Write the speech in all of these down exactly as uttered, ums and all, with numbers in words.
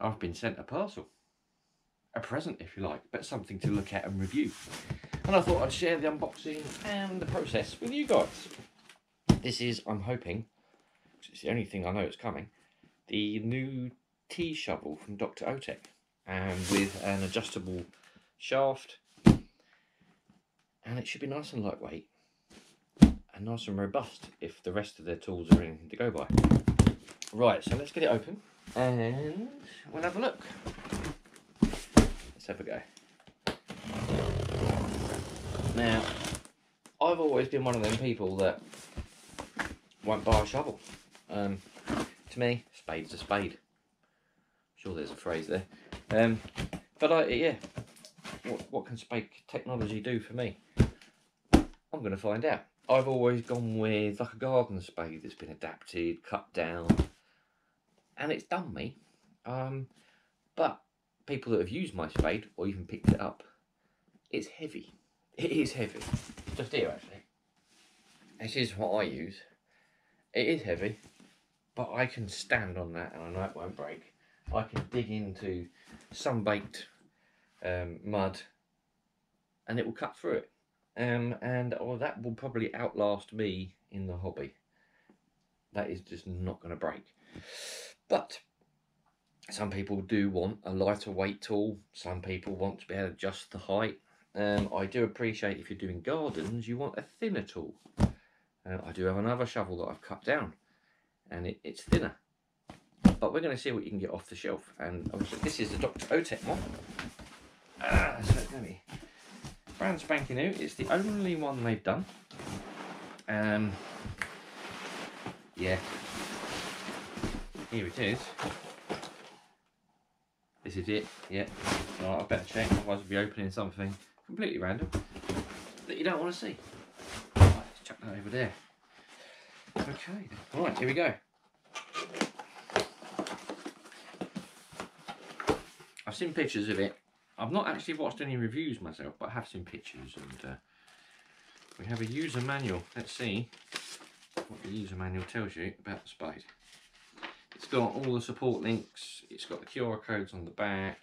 I've been sent a parcel, a present if you like, but something to look at and review. And I thought I'd share the unboxing and the process with you guys. This is, I'm hoping, because it's the only thing I know it's coming, the new T-Shovel from DrOtek, and with an adjustable shaft, and it should be nice and lightweight and nice and robust if the rest of their tools are anything to go by. Right, so let's get it open and we'll have a look. Let's have a go. Now, I've always been one of them people that won't buy a shovel. Um, to me, spade's a spade. I'm sure there's a phrase there. Um, but I, yeah, what, what can spade technology do for me? I'm going to find out. I've always gone with like a garden spade that's been adapted, cut down, and it's done me. Um, but people that have used my spade or even picked it up, it's heavy. It is heavy. Just here, actually. This is what I use. It is heavy, but I can stand on that and I know it won't break. I can dig into sun-baked um, mud and it will cut through it. Um, and oh, that will probably outlast me in the hobby. That is just not going to break. But some people do want a lighter weight tool. Some people want to be able to adjust the height. Um, I do appreciate if you're doing gardens, you want a thinner tool. Uh, I do have another shovel that I've cut down, and it, it's thinner. But we're going to see what you can get off the shelf. And obviously, this is the DrOtek one. Ah, so it's going to be brand spanking new. It's the only one they've done. Um, yeah. Here it is. This is it. Yeah. Right, I better check. Otherwise, we'll be opening something completely random that you don't want to see. Right, let's chuck that over there. Okay. All right. Here we go. I've seen pictures of it. I've not actually watched any reviews myself, but I have seen pictures, and uh, we have a user manual. Let's see what the user manual tells you about the spade. It's got all the support links, it's got the Q R codes on the back,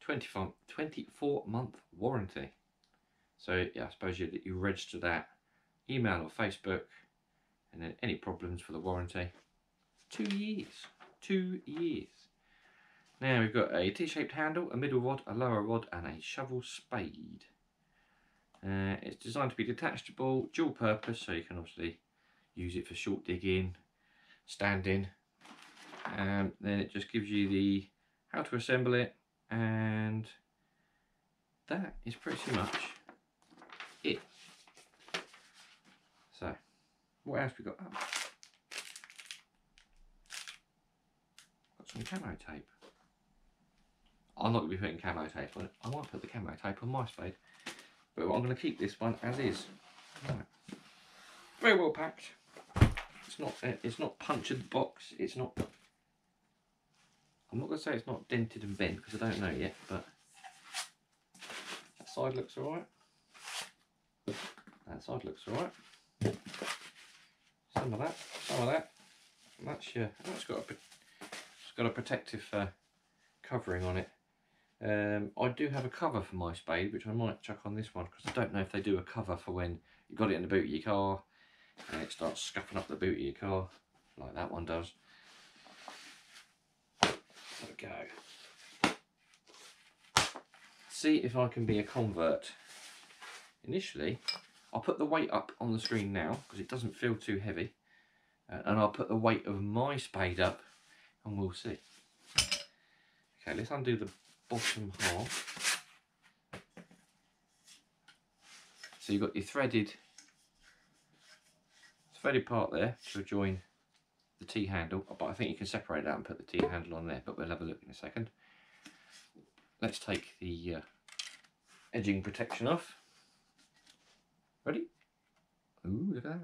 twenty-four month warranty. So yeah, I suppose you, you register that, email or Facebook, and then any problems for the warranty. Two years, two years. Now we've got a T-shaped handle, a middle rod, a lower rod, and a shovel spade. Uh, it's designed to be detachable, dual purpose, so you can obviously use it for short digging, standing. And then it just gives you the how to assemble it, and that is pretty much it. So, what else we got? Oh. Got some camo tape. I'm not going to be putting camo tape on it. I might put the camo tape on my spade, but I'm going to keep this one as is. Right. Very well packed. It's not. It's not punctured box. It's not. I'm not going to say it's not dented and bent because I don't know yet, but that side looks alright. That side looks alright. Some of that, some of that. And that's your. That's got a. It's got a protective uh, covering on it. Um, I do have a cover for my spade, which I might chuck on this one because I don't know if they do a cover for when you've got it in the boot of your car and it starts scuffing up the boot of your car, like that one does. There we go. See if I can be a convert. Initially, I'll put the weight up on the screen now because it doesn't feel too heavy, uh, and I'll put the weight of my spade up, and we'll see. Okay, let's undo the bottom half. So you've got your threaded, threaded part there to join the T handle, but I think you can separate that and put the T handle on there, but we'll have a look in a second. Let's take the uh, edging protection off. Ready? Ooh, look at that.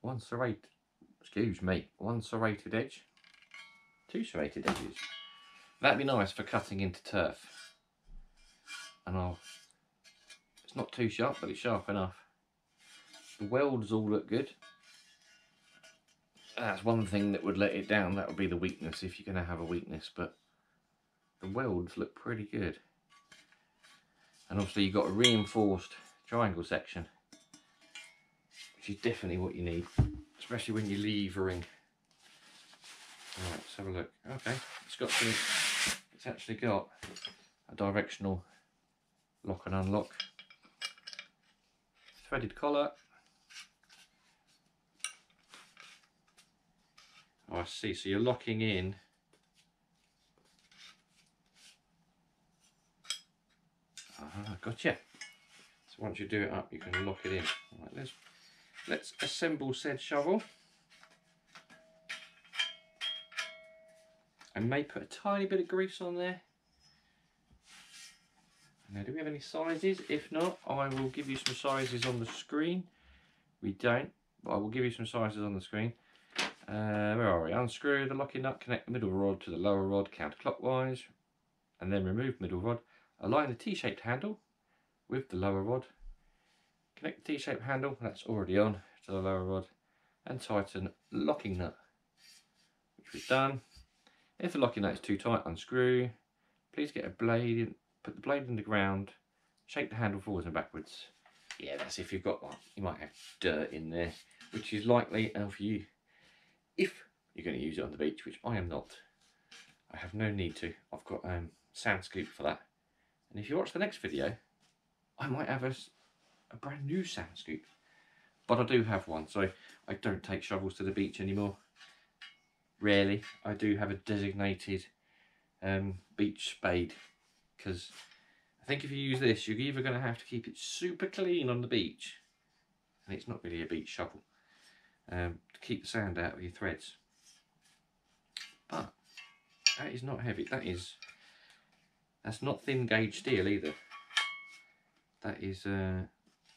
One serrated, excuse me, one serrated edge, two serrated edges. That'd be nice for cutting into turf. And I'll, it's not too sharp, but it's sharp enough. The welds all look good. that's one thing that would let it down. That would be the weakness, if you're going to have a weakness, but the welds look pretty good. And obviously you've got a reinforced triangle section, which is definitely what you need, especially when you're levering. All right, let's have a look. Okay, it's got some, it's actually got a directional lock and unlock, threaded collar. Oh, I see, so you're locking in. Ah, gotcha. So once you do it up, you can lock it in. All right, let's, let's assemble said shovel. I may put a tiny bit of grease on there. Now, do we have any sizes? If not, I will give you some sizes on the screen. We don't, but I will give you some sizes on the screen. Uh, where are we? Unscrew the locking nut, connect the middle rod to the lower rod counterclockwise, and then remove middle rod. Align the T-shaped handle with the lower rod. Connect the T-shaped handle, that's already on, to the lower rod, and tighten locking nut, which we've done. If the locking nut is too tight, unscrew. Please get a blade in, put the blade in the ground, shake the handle forwards and backwards. Yeah, that's if you've got one. You might have dirt in there, which is likely of you if you're going to use it on the beach, which I am not. I have no need to. I've got um, sand scoop for that. And if you watch the next video, I might have a, a brand new sand scoop. But I do have one, so I don't take shovels to the beach anymore. Rarely. I do have a designated um, beach spade, because I think if you use this, you're either going to have to keep it super clean on the beach, and it's not really a beach shovel, um, to keep the sand out of your threads. But that is not heavy. That is, that's not thin gauge steel either. That is, uh,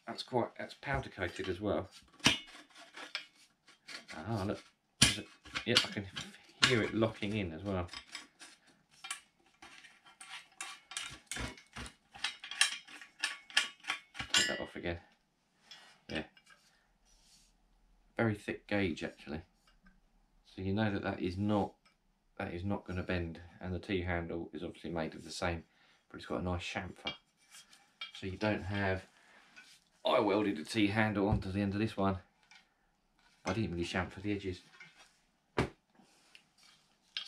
that's quite, that's powder coated as well. Ah, look. Yep, I can hear it locking in as well. Take that off again. Yeah. Very thick gauge actually. So you know that that is not, that is not going to bend, and the T-handle is obviously made of the same, but it's got a nice chamfer. So you don't have, I welded a T-handle onto the end of this one. I didn't really chamfer the edges.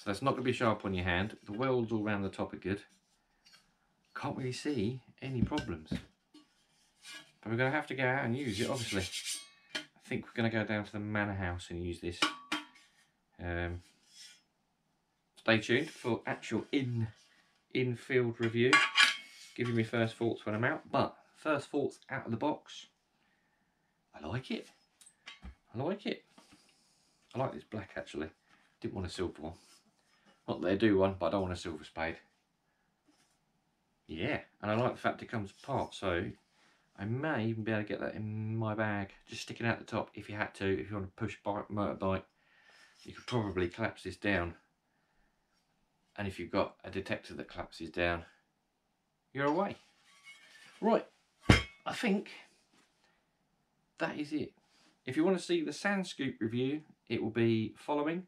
So that's not going to be sharp on your hand. The welds all around the top are good. Can't really see any problems. But we're going to have to go out and use it, obviously. I think we're going to go down to the manor house and use this. Um, stay tuned for actual in, in-field review. Give you my first thoughts when I'm out. But first thoughts out of the box. I like it. I like it. I like this black, actually. Didn't want a silver one. Not that they do one, but I don't want a silver spade. Yeah, and I like the fact it comes apart, so I may even be able to get that in my bag, just sticking out the top if you had to, if you want to push bike, motorbike, you could probably collapse this down. And if you've got a detector that collapses down, you're away. Right, I think that is it. If you want to see the sand scoop review, it will be following.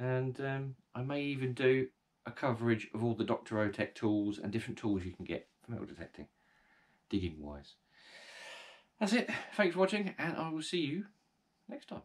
And um, I may even do a coverage of all the DrOtek tools and different tools you can get for metal detecting, digging wise. That's it. Thanks for watching, and I will see you next time.